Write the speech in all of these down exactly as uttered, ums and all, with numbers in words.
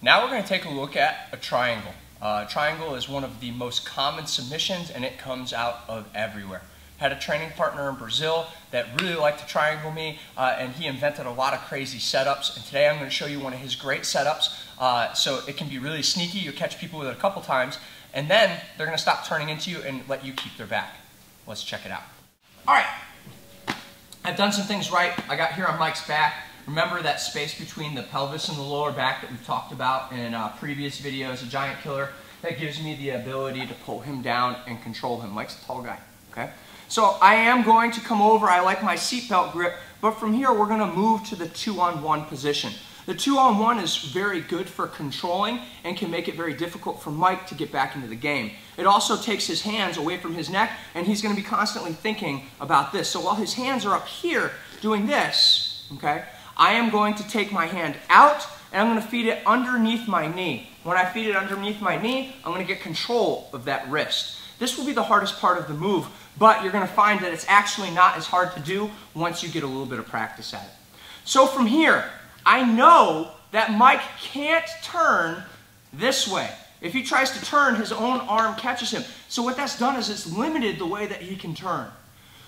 Now we're going to take a look at a triangle. Uh, a triangle is one of the most common submissions, and it comes out of everywhere. Had a training partner in Brazil that really liked to triangle me, uh, and he invented a lot of crazy setups. And today I'm going to show you one of his great setups. Uh, so it can be really sneaky. You'll catch people with it a couple times, and then they're going to stop turning into you and let you keep their back. Let's check it out. All right. I've done some things right. I got here on Mike's back. Remember that space between the pelvis and the lower back that we've talked about in uh, previous videos, a giant killer. That gives me the ability to pull him down and control him. Mike's a tall guy, okay? So I am going to come over. I like my seatbelt grip, but from here we're gonna move to the two-on-one position. The two-on-one is very good for controlling and can make it very difficult for Mike to get back into the game. It also takes his hands away from his neck, and he's gonna be constantly thinking about this. So while his hands are up here doing this, okay, I am going to take my hand out, and I'm going to feed it underneath my knee. When I feed it underneath my knee, I'm going to get control of that wrist. This will be the hardest part of the move, but you're going to find that it's actually not as hard to do once you get a little bit of practice at it. So from here, I know that Mike can't turn this way. If he tries to turn, his own arm catches him. So what that's done is it's limited the way that he can turn.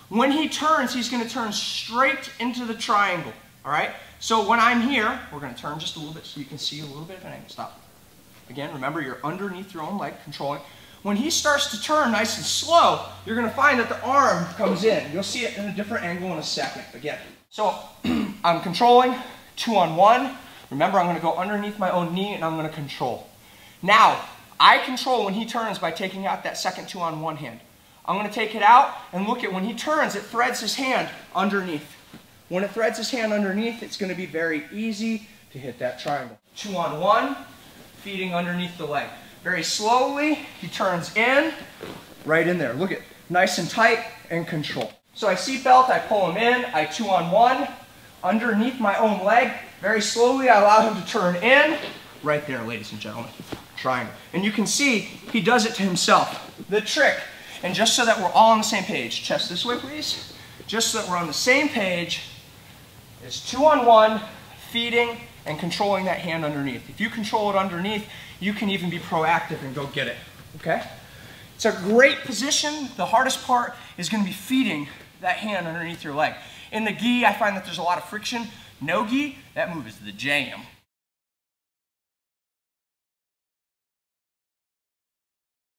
When he turns, he's going to turn straight into the triangle. All right, so when I'm here, we're going to turn just a little bit so you can see a little bit of an angle. Stop. Again, remember, you're underneath your own leg, controlling. When he starts to turn nice and slow, you're going to find that the arm comes in. You'll see it in a different angle in a second. Again, so I'm controlling, two on one. Remember, I'm going to go underneath my own knee, and I'm going to control. Now, I control when he turns by taking out that second two on one hand. I'm going to take it out, and look at when he turns, it threads his hand underneath. When it threads his hand underneath, it's going to be very easy to hit that triangle. Two on one, feeding underneath the leg. Very slowly, he turns in, right in there. Look at, nice and tight and control. So I seatbelt, I pull him in, I two on one, underneath my own leg. Very slowly, I allow him to turn in, right there, ladies and gentlemen, triangle. And you can see, he does it to himself. The trick, and just so that we're all on the same page, chest this way, please. Just so that we're on the same page, is two on one, feeding and controlling that hand underneath. If you control it underneath, you can even be proactive and go get it, okay? It's a great position. The hardest part is gonna be feeding that hand underneath your leg. In the gi, I find that there's a lot of friction. No gi, that move is the jam.